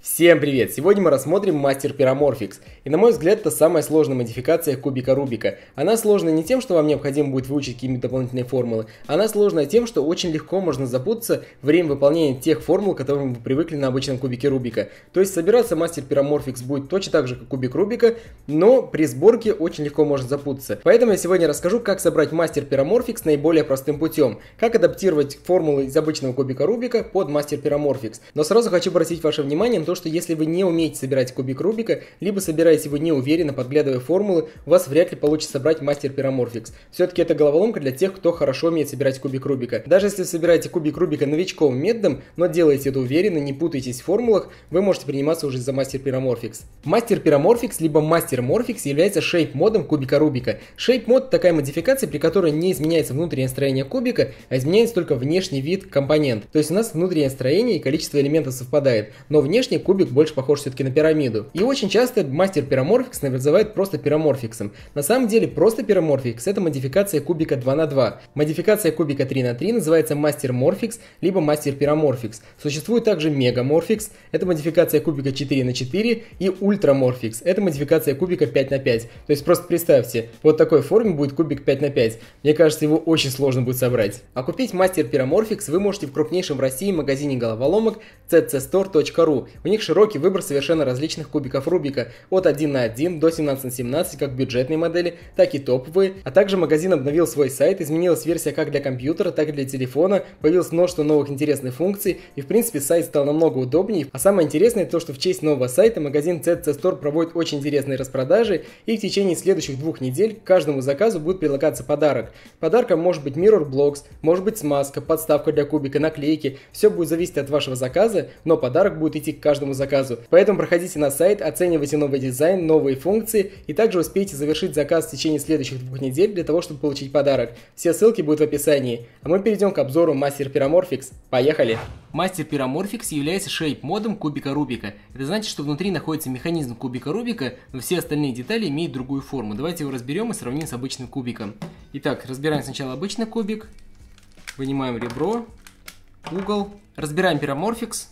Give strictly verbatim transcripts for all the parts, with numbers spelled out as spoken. Всем привет! Сегодня мы рассмотрим Мастер Pyramorphix. И на мой взгляд, это самая сложная модификация кубика Рубика. Она сложна не тем, что вам необходимо будет выучить какие-нибудь дополнительные формулы. Она сложна тем, что очень легко можно запутаться во время выполнения тех формул, к которым вы привыкли на обычном кубике Рубика. То есть собираться Мастер Pyramorphix будет точно так же, как кубик Рубика, но при сборке очень легко можно запутаться. Поэтому я сегодня расскажу, как собрать Мастер Pyramorphix наиболее простым путем. Как адаптировать формулы из обычного кубика Рубика под Мастер Pyramorphix. Но сразу хочу обратить ваше внимание на то, что если вы не умеете собирать кубик Рубика, либо собираете его неуверенно, подглядывая формулы, у вас вряд ли получится собрать Мастер Pyramorphix. Все-таки это головоломка для тех, кто хорошо умеет собирать кубик Рубика. Даже если вы собираете кубик Рубика новичковым методом, но делаете это уверенно, не путаетесь в формулах, вы можете приниматься уже за Мастер Pyramorphix. Мастер Pyramorphix, либо Мастер Morphix, является шейп-модом кубика Рубика. Шейп-мод — такая модификация, при которой не изменяется внутреннее строение кубика, а изменяется только внешний вид компонент. То есть у нас внутреннее строение и количество элементов совпадает, но внешне кубик больше похож все-таки на пирамиду. И очень часто Мастер Pyramorphix называют просто Пираморфиксом. На самом деле просто Пираморфикс — это модификация кубика два на два. Модификация кубика три на три называется Мастер Morphix, либо Мастер Pyramorphix. Существует также Мегаморфикс, это модификация кубика четыре на четыре, и Ультраморфикс, это модификация кубика пять на пять. То есть просто представьте, вот такой форме будет кубик пять на пять. Мне кажется, его очень сложно будет собрать. А купить Мастер Pyramorphix вы можете в крупнейшем в России магазине головоломок си си стор точка ру. У них широкий выбор совершенно различных кубиков Рубика, от один на один до семнадцать на семнадцать, как бюджетные модели, так и топовые. А также магазин обновил свой сайт, изменилась версия как для компьютера, так и для телефона, появилось множество новых интересных функций, и в принципе сайт стал намного удобнее. А самое интересное то, что в честь нового сайта магазин си си стор проводит очень интересные распродажи, и в течение следующих двух недель к каждому заказу будет прилагаться подарок. Подарком может быть Mirror Blocks, может быть смазка, подставка для кубика, наклейки, все будет зависеть от вашего заказа, но подарок будет идти к каждому заказу. Поэтому проходите на сайт, оценивайте новый дизайн, новые функции, и также успейте завершить заказ в течение следующих двух недель для того, чтобы получить подарок. Все ссылки будут в описании. А мы перейдем к обзору Мастер Pyramorphix. Поехали! Мастер Pyramorphix является шейп-модом кубика Рубика. Это значит, что внутри находится механизм кубика Рубика, но все остальные детали имеют другую форму. Давайте его разберем и сравним с обычным кубиком. Итак, разбираем сначала обычный кубик, вынимаем ребро, угол, разбираем Pyramorphix.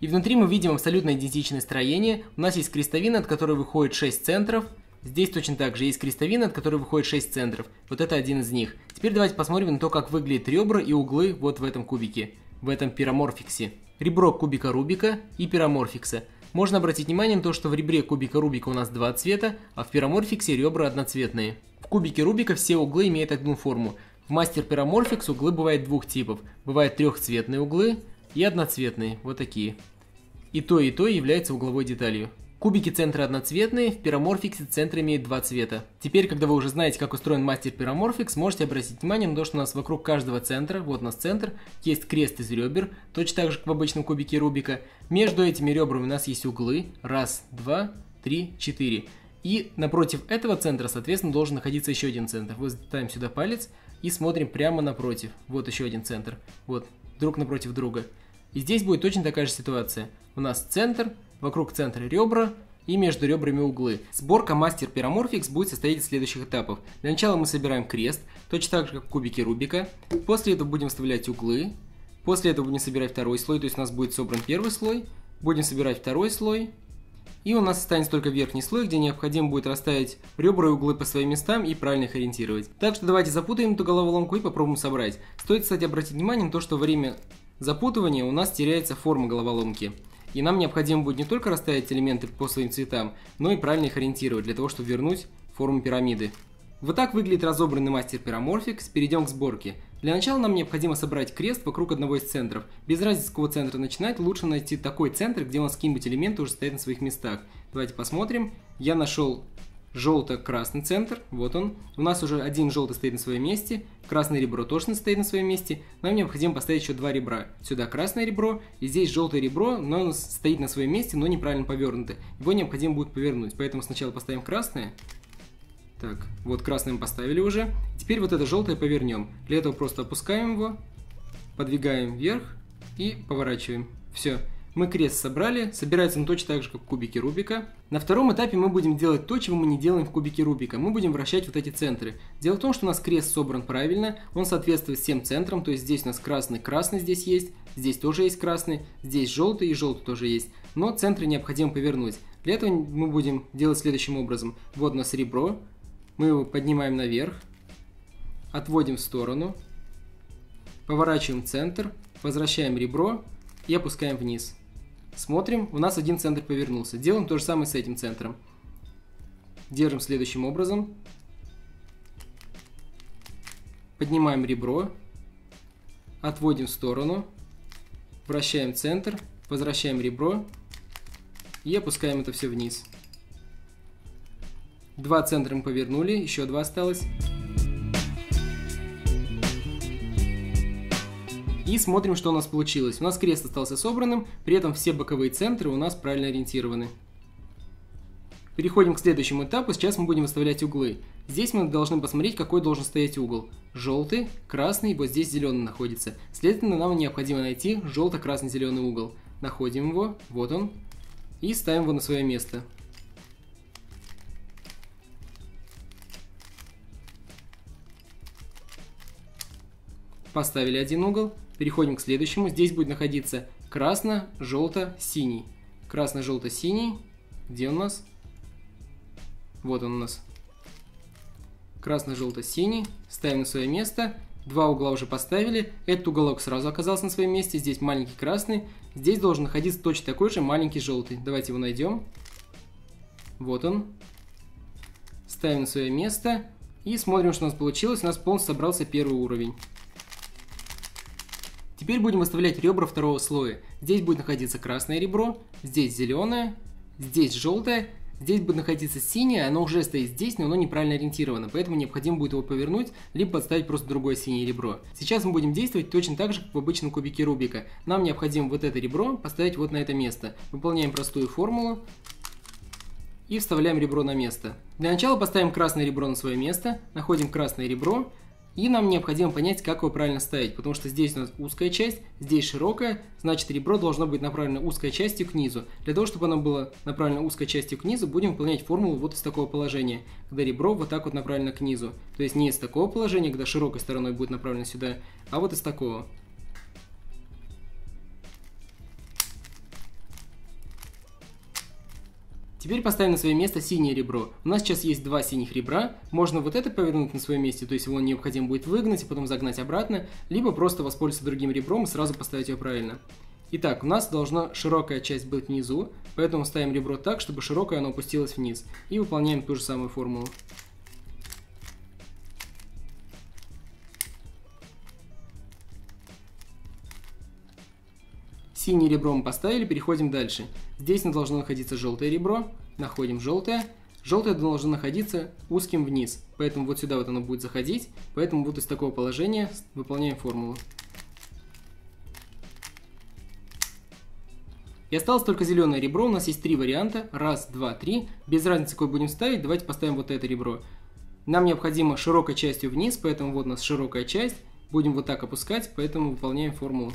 И внутри мы видим абсолютно идентичное строение. У нас есть крестовина, от которой выходит шесть центров. Здесь точно так же есть крестовина, от которой выходит шесть центров. Вот это один из них. Теперь давайте посмотрим на то, как выглядят ребра и углы вот в этом кубике, в этом Pyramorphix. Ребро кубика Рубика и Pyramorphix. Можно обратить внимание на то, что в ребре кубика Рубика у нас два цвета, а в Pyramorphix ребра одноцветные. В кубике Рубика все углы имеют одну форму. В Мастер Pyramorphix углы бывают двух типов. Бывают трехцветные углы и одноцветные, вот такие. И то, и то является угловой деталью. Кубики центра одноцветные, в Pyramorphix центр имеет два цвета. Теперь, когда вы уже знаете, как устроен Мастер Pyramorphix, можете обратить внимание на то, что у нас вокруг каждого центра, вот у нас центр, есть крест из ребер, точно так же, как в обычном кубике Рубика. Между этими ребрами у нас есть углы, раз, два, три, четыре. И напротив этого центра, соответственно, должен находиться еще один центр. Вот ставим сюда палец и смотрим прямо напротив. Вот еще один центр, вот, друг напротив друга. И здесь будет точно такая же ситуация. У нас центр, вокруг центра ребра и между ребрами углы. Сборка Мастер Pyramorphix будет состоять из следующих этапов. Для начала мы собираем крест, точно так же, как в кубике Рубика. После этого будем вставлять углы. После этого будем собирать второй слой, то есть у нас будет собран первый слой. Будем собирать второй слой. И у нас останется только верхний слой, где необходимо будет расставить ребра и углы по своим местам и правильно их ориентировать. Так что давайте запутаем эту головоломку и попробуем собрать. Стоит, кстати, обратить внимание на то, что во время запутывания у нас теряется форма головоломки. И нам необходимо будет не только расставить элементы по своим цветам, но и правильно их ориентировать, для того, чтобы вернуть форму пирамиды. Вот так выглядит разобранный Мастер Pyramorphix. Перейдем к сборке. Для начала нам необходимо собрать крест вокруг одного из центров. Без разницы, с какого центра начинать, лучше найти такой центр, где у нас какие-нибудь элементы уже стоят на своих местах. Давайте посмотрим. Я нашел желто-красный центр, вот он. У нас уже один желтый стоит на своем месте, красное ребро точно стоит на своем месте. Нам необходимо поставить еще два ребра. Сюда красное ребро, и здесь желтое ребро, но оно стоит на своем месте, но неправильно повернуто. Его необходимо будет повернуть, поэтому сначала поставим красное. Так, вот красное мы поставили уже. Теперь вот это желтое повернем. Для этого просто опускаем его, подвигаем вверх и поворачиваем. Все. Мы крест собрали, собирается он точно так же, как кубики Рубика. На втором этапе мы будем делать то, чего мы не делаем в кубике Рубика. Мы будем вращать вот эти центры. Дело в том, что у нас крест собран правильно, он соответствует всем центрам, то есть здесь у нас красный, красный здесь есть, здесь тоже есть красный, здесь желтый и желтый тоже есть. Но центры необходимо повернуть. Для этого мы будем делать следующим образом. Вот у нас ребро, мы его поднимаем наверх, отводим в сторону, поворачиваем центр, возвращаем ребро и опускаем вниз. Смотрим, у нас один центр повернулся. Делаем то же самое с этим центром. Держим следующим образом. Поднимаем ребро. Отводим в сторону. Вращаем центр. Возвращаем ребро. И опускаем это все вниз. Два центра мы повернули, еще два осталось. И смотрим, что у нас получилось. У нас крест остался собранным, при этом все боковые центры у нас правильно ориентированы. Переходим к следующему этапу, сейчас мы будем выставлять углы. Здесь мы должны посмотреть, какой должен стоять угол. Желтый, красный, вот здесь зеленый находится. Следовательно, нам необходимо найти желто-красно-зеленый угол. Находим его, вот он, и ставим его на свое место. Поставили один угол, переходим к следующему. Здесь будет находиться красно-желто-синий. Красно-желто-синий. Где он у нас? Вот он у нас. Красно-желто-синий. Ставим на свое место. Два угла уже поставили. Этот уголок сразу оказался на своем месте. Здесь маленький красный. Здесь должен находиться точно такой же маленький желтый. Давайте его найдем. Вот он. Ставим на свое место. И смотрим, что у нас получилось. У нас полностью собрался первый уровень. Теперь будем выставлять ребра второго слоя. Здесь будет находиться красное ребро, здесь зеленое, здесь желтое, здесь будет находиться синее, оно уже стоит здесь, но оно неправильно ориентировано, поэтому необходимо будет его повернуть, либо подставить просто другое синее ребро. Сейчас мы будем действовать точно так же, как в обычном кубике Рубика. Нам необходимо вот это ребро поставить вот на это место. Выполняем простую формулу и вставляем ребро на место. Для начала поставим красное ребро на свое место, находим красное ребро. И нам необходимо понять, как его правильно ставить, потому что здесь у нас узкая часть, здесь широкая, значит ребро должно быть направлено узкой частью к низу. Для того, чтобы оно было направлено узкой частью к низу, будем выполнять формулу вот из такого положения, когда ребро вот так вот направлено к низу. То есть не из такого положения, когда широкой стороной будет направлено сюда, а вот из такого. Теперь поставим на свое место синее ребро. У нас сейчас есть два синих ребра. Можно вот это повернуть на свое месте, то есть его необходимо будет выгнать и потом загнать обратно, либо просто воспользоваться другим ребром и сразу поставить его правильно. Итак, у нас должна широкая часть быть внизу, поэтому ставим ребро так, чтобы широкое оно опустилось вниз. И выполняем ту же самую формулу. Синее ребро мы поставили, переходим дальше. Здесь должно находиться желтое ребро, находим желтое. Желтое должно находиться узким вниз, поэтому вот сюда вот оно будет заходить, поэтому вот из такого положения выполняем формулу. И осталось только зеленое ребро, у нас есть три варианта, раз, два, три. Без разницы, какой будем ставить, давайте поставим вот это ребро. Нам необходимо широкой частью вниз, поэтому вот у нас широкая часть, будем вот так опускать, поэтому выполняем формулу.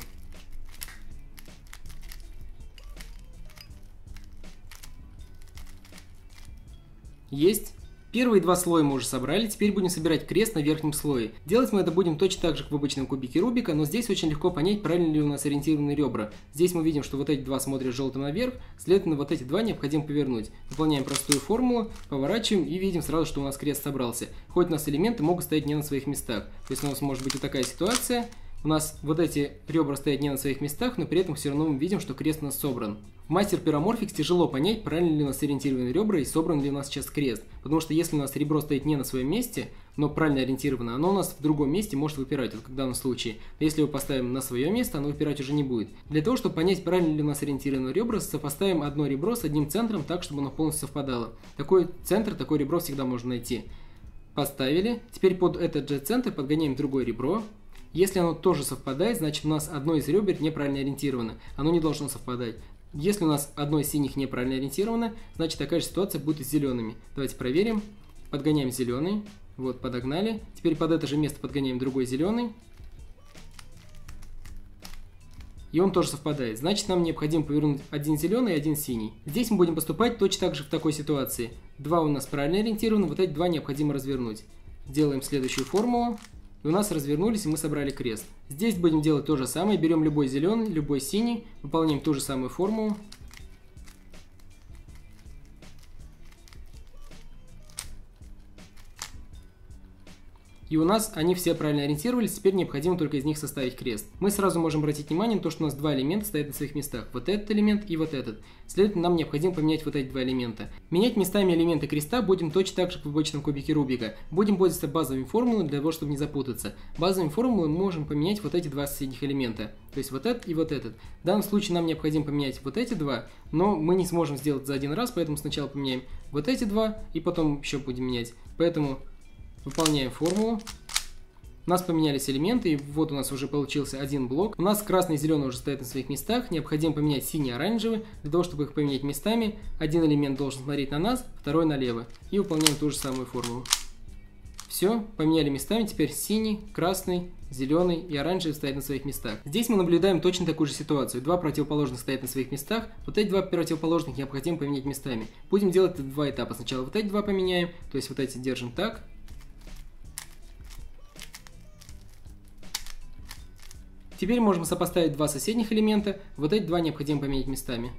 Есть. Первые два слоя мы уже собрали, теперь будем собирать крест на верхнем слое. Делать мы это будем точно так же, как в обычном кубике Рубика, но здесь очень легко понять, правильно ли у нас ориентированы ребра. Здесь мы видим, что вот эти два смотрят желтым наверх, следовательно, вот эти два необходимо повернуть. Выполняем простую формулу, поворачиваем и видим сразу, что у нас крест собрался. Хоть у нас элементы могут стоять не на своих местах. То есть у нас может быть вот такая ситуация, у нас вот эти ребра стоят не на своих местах, но при этом все равно мы видим, что крест у нас собран. В Master Pyramorphix тяжело понять, правильно ли у нас ориентированы ребра и собран ли у нас сейчас крест. Потому что если у нас ребро стоит не на своем месте, но правильно ориентировано, оно у нас в другом месте может выпирать, вот как в данном случае. Но если его поставим на свое место, оно выпирать уже не будет. Для того, чтобы понять, правильно ли у нас ориентированы ребра, сопоставим одно ребро с одним центром так, чтобы оно полностью совпадало. Такой центр, такое ребро всегда можно найти. Поставили. Теперь под этот же центр подгоняем другое ребро. Если оно тоже совпадает, значит у нас одно из ребер неправильно ориентировано. Оно не должно совпадать. Если у нас одно из синих неправильно ориентировано, значит такая же ситуация будет и с зелеными. Давайте проверим. Подгоняем зеленый. Вот, подогнали. Теперь под это же место подгоняем другой зеленый. и он тоже совпадает. Значит, нам необходимо повернуть один зеленый и один синий. Здесь мы будем поступать точно так же в такой ситуации. Два у нас правильно ориентированы, вот эти два необходимо развернуть. Делаем следующую формулу. И у нас развернулись, и мы собрали крест. Здесь будем делать то же самое. Берем любой зеленый, любой синий, выполняем ту же самую формулу. И у нас они все правильно ориентировались, теперь необходимо только из них составить крест. Мы сразу можем обратить внимание на то, что у нас два элемента стоят на своих местах. Вот этот элемент и вот этот. Следовательно, нам необходимо поменять вот эти два элемента. Менять местами элементы креста будем точно так же в обычном кубике Рубика. Будем пользоваться базовыми формулами для того, чтобы не запутаться. Базовыми формулами мы можем поменять вот эти два соседних элемента. То есть вот этот и вот этот. В данном случае нам необходимо поменять вот эти два, но мы не сможем сделать за один раз, поэтому сначала поменяем вот эти два и потом еще будем менять. Поэтому... выполняем формулу. У нас поменялись элементы, и вот у нас уже получился один блок. У нас красный и зеленый уже стоят на своих местах. Необходимо поменять синий и оранжевый. Для того, чтобы их поменять местами, один элемент должен смотреть на нас, второй налево. И выполняем ту же самую формулу. Все, поменяли местами, теперь синий, красный, зеленый и оранжевый стоят на своих местах. Здесь мы наблюдаем точно такую же ситуацию. Два противоположных стоят на своих местах, вот эти два противоположных необходимо поменять местами. Будем делать два этапа. Сначала вот эти два поменяем, то есть вот эти держим так. Теперь можем сопоставить два соседних элемента, вот эти два необходимо поменять местами.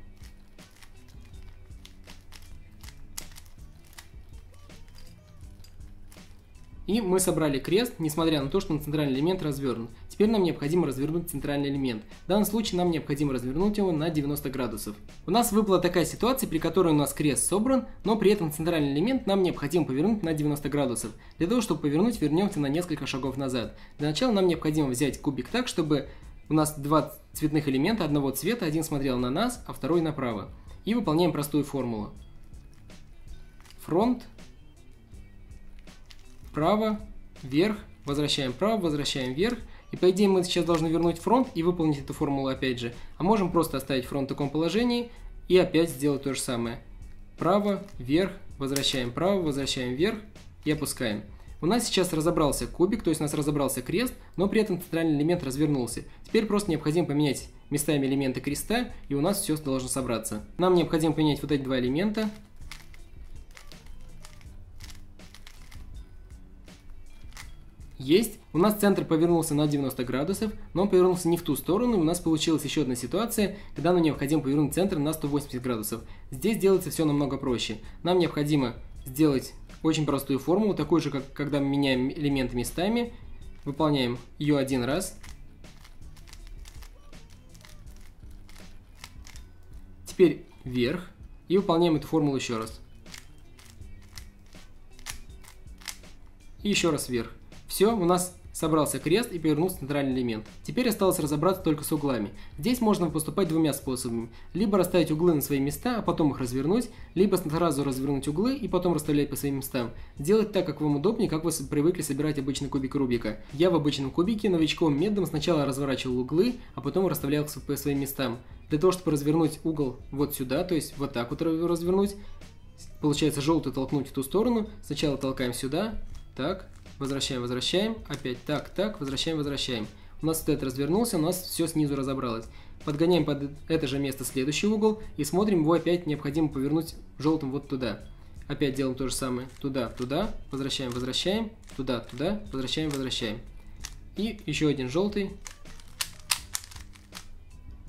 И мы собрали крест, несмотря на то, что на центральный элемент развернут. Теперь нам необходимо развернуть центральный элемент. В данном случае нам необходимо развернуть его на девяносто градусов. У нас выпала такая ситуация, при которой у нас крест собран, но при этом центральный элемент нам необходимо повернуть на девяносто градусов. Для того, чтобы повернуть, вернемся на несколько шагов назад. Для начала нам необходимо взять кубик так, чтобы у нас два цветных элемента одного цвета, один смотрел на нас, а второй направо. И выполняем простую формулу. Фронт, вправо, вверх, возвращаем вправо, возвращаем вверх. И по идее мы сейчас должны вернуть фронт и выполнить эту формулу опять же. А можем просто оставить фронт в таком положении и опять сделать то же самое. Право, вверх, возвращаем вправо, возвращаем вверх и опускаем. У нас сейчас разобрался кубик, то есть у нас разобрался крест, но при этом центральный элемент развернулся. Теперь просто необходимо поменять местами элементы креста, и у нас все должно собраться. Нам необходимо поменять вот эти два элемента. Есть. У нас центр повернулся на девяносто градусов, но он повернулся не в ту сторону. У нас получилась еще одна ситуация, когда нам необходимо повернуть центр на сто восемьдесят градусов. Здесь делается все намного проще. Нам необходимо сделать очень простую формулу, такую же, как когда мы меняем элементы местами. Выполняем ее один раз. Теперь вверх. И выполняем эту формулу еще раз. И еще раз вверх. Все, у нас собрался крест и повернулся центральный элемент. Теперь осталось разобраться только с углами. Здесь можно поступать двумя способами. Либо расставить углы на свои места, а потом их развернуть, либо сразу развернуть углы и потом расставлять по своим местам. Делать так, как вам удобнее, как вы привыкли собирать обычный кубик Рубика. Я в обычном кубике новичком методом сначала разворачивал углы, а потом расставлял их по своим местам. Для того, чтобы развернуть угол вот сюда, то есть вот так вот развернуть, получается желтый толкнуть в ту сторону, сначала толкаем сюда, так... Возвращаем, возвращаем, опять так, так, возвращаем, возвращаем. У нас вот этот развернулся, у нас все снизу разобралось. Подгоняем под это же место следующий угол и смотрим, его опять необходимо повернуть желтым вот туда. Опять делаем то же самое, туда, туда, возвращаем, возвращаем, туда, туда, возвращаем, возвращаем. И еще один желтый.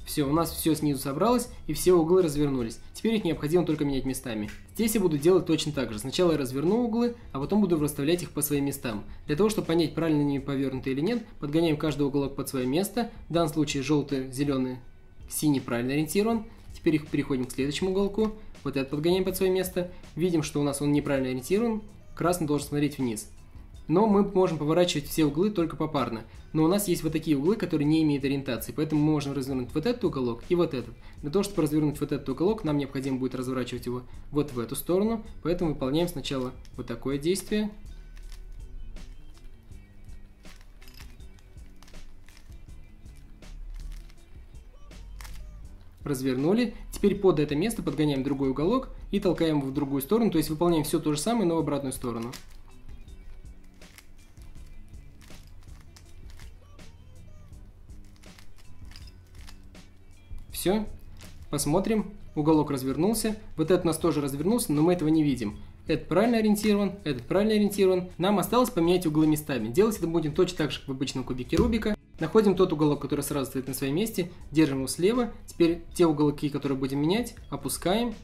Все, у нас все снизу собралось и все углы развернулись. Теперь их необходимо только менять местами. Здесь я буду делать точно так же. Сначала я разверну углы, а потом буду расставлять их по своим местам. Для того, чтобы понять, правильно они повернуты или нет, подгоняем каждый уголок под свое место. В данном случае желтый, зеленый, синий правильно ориентирован. Теперь их переходим к следующему уголку. Вот этот подгоняем под свое место. Видим, что у нас он неправильно ориентирован. Красный должен смотреть вниз. Но мы можем поворачивать все углы только попарно. Но у нас есть вот такие углы, которые не имеют ориентации. Поэтому мы можем развернуть вот этот уголок и вот этот. Для того, чтобы развернуть вот этот уголок, нам необходимо будет разворачивать его вот в эту сторону. Поэтому выполняем сначала вот такое действие. Развернули. Теперь под это место подгоняем другой уголок и толкаем его в другую сторону. То есть выполняем все то же самое, но в обратную сторону. Все. Посмотрим. Уголок развернулся. Вот этот у нас тоже развернулся, но мы этого не видим. Этот правильно ориентирован, этот правильно ориентирован. Нам осталось поменять углы местами. Делать это будем точно так же, как в обычном кубике Рубика. Находим тот уголок, который сразу стоит на своем месте, держим его слева. Теперь те уголки, которые будем менять, опускаем.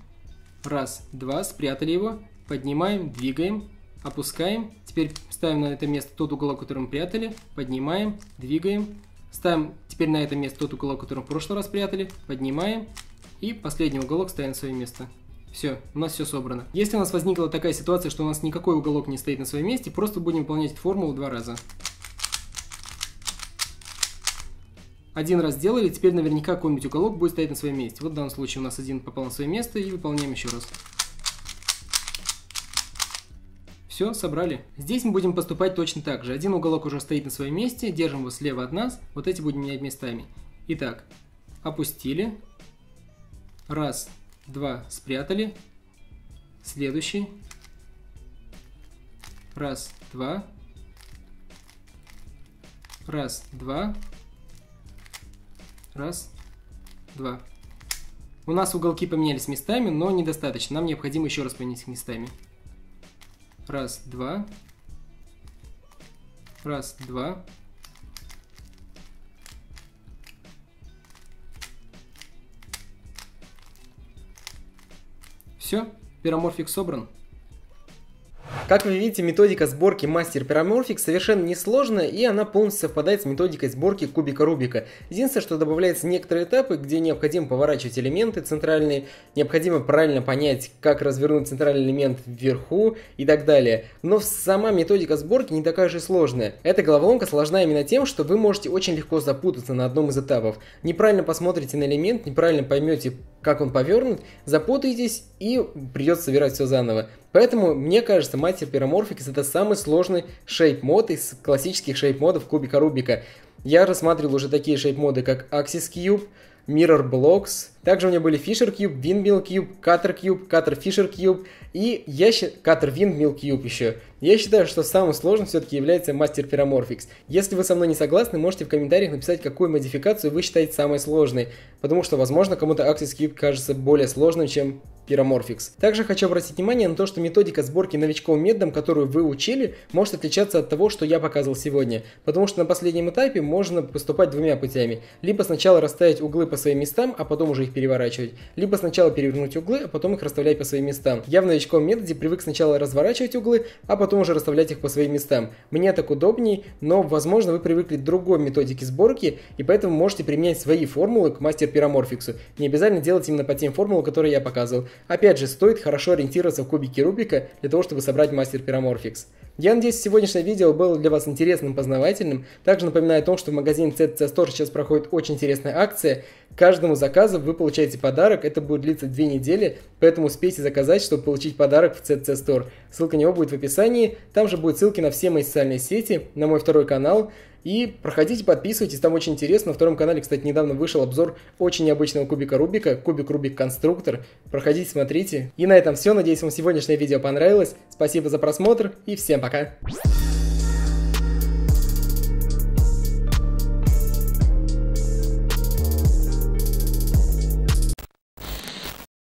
Раз, два, спрятали его. Поднимаем, двигаем, опускаем. Теперь ставим на это место тот уголок, который мы прятали. Поднимаем, двигаем. Ставим теперь на это место тот уголок, который мы в прошлый раз прятали. Поднимаем. И последний уголок ставим на свое место. Все, у нас все собрано. Если у нас возникла такая ситуация, что у нас никакой уголок не стоит на своем месте, просто будем выполнять эту формулу два раза. Один раз сделали, теперь наверняка какой-нибудь уголок будет стоять на своем месте. Вот в данном случае у нас один попал на свое место, и выполняем еще раз. Все, собрали. Здесь мы будем поступать точно так же. Один уголок уже стоит на своем месте, держим его слева от нас, вот эти будем менять местами. Итак, опустили. Раз, два, спрятали. Следующий. Раз, два. Раз, два. Раз, два. У нас уголки поменялись местами, но недостаточно. Нам необходимо еще раз поменять их местами. Раз, два. Раз, два. Все, пираморфикс собран. Как вы видите, методика сборки Master Pyramorphix совершенно несложная, и она полностью совпадает с методикой сборки кубика Рубика. Единственное, что добавляются некоторые этапы, где необходимо поворачивать элементы центральные, необходимо правильно понять, как развернуть центральный элемент вверху и так далее. Но сама методика сборки не такая же сложная. Эта головоломка сложна именно тем, что вы можете очень легко запутаться на одном из этапов. Неправильно посмотрите на элемент, неправильно поймете, как он повернут, запутаетесь и придется собирать все заново. Поэтому, мне кажется, Master Pyramorphix это самый сложный шейп-мод из классических шейп-модов кубика Рубика. Я рассматривал уже такие шейп-моды, как Axis Cube, Mirror Blocks. Также у меня были Fisher Cube, Windmill Cube, Cutter Cube, Cutter Fisher Cube и я счит... Cutter Windmill Cube еще. Я считаю, что самым сложным все-таки является Master Pyramorphix. Если вы со мной не согласны, можете в комментариях написать, какую модификацию вы считаете самой сложной, потому что, возможно, кому-то Axis Cube кажется более сложным, чем Pyramorphix. Также хочу обратить внимание на то, что методика сборки новичковым методом, которую вы учили, может отличаться от того, что я показывал сегодня, потому что на последнем этапе можно поступать двумя путями. Либо сначала расставить углы по своим местам, а потом уже их переворачивать, либо сначала перевернуть углы, а потом их расставлять по своим местам. Я в новичковом методе привык сначала разворачивать углы, а потом уже расставлять их по своим местам. Мне так удобней, но, возможно, вы привыкли к другой методике сборки, и поэтому можете применять свои формулы к Master Pyramorphix. Не обязательно делать именно по тем формулам, которые я показывал. Опять же, стоит хорошо ориентироваться в кубике Рубика для того, чтобы собрать Master Pyramorphix. Я надеюсь, сегодняшнее видео было для вас интересным, познавательным. Также напоминаю о том, что в магазине си си Store сейчас проходит очень интересная акция. Каждому заказу вы получаете подарок, это будет длиться две недели, поэтому успейте заказать, чтобы получить подарок в си си Store. Ссылка на него будет в описании, там же будут ссылки на все мои социальные сети, на мой второй канал. И проходите, подписывайтесь, там очень интересно. На втором канале, кстати, недавно вышел обзор очень необычного кубика Рубика, кубик Рубик Конструктор. Проходите, смотрите. И на этом все, надеюсь, вам сегодняшнее видео понравилось. Спасибо за просмотр и всем пока!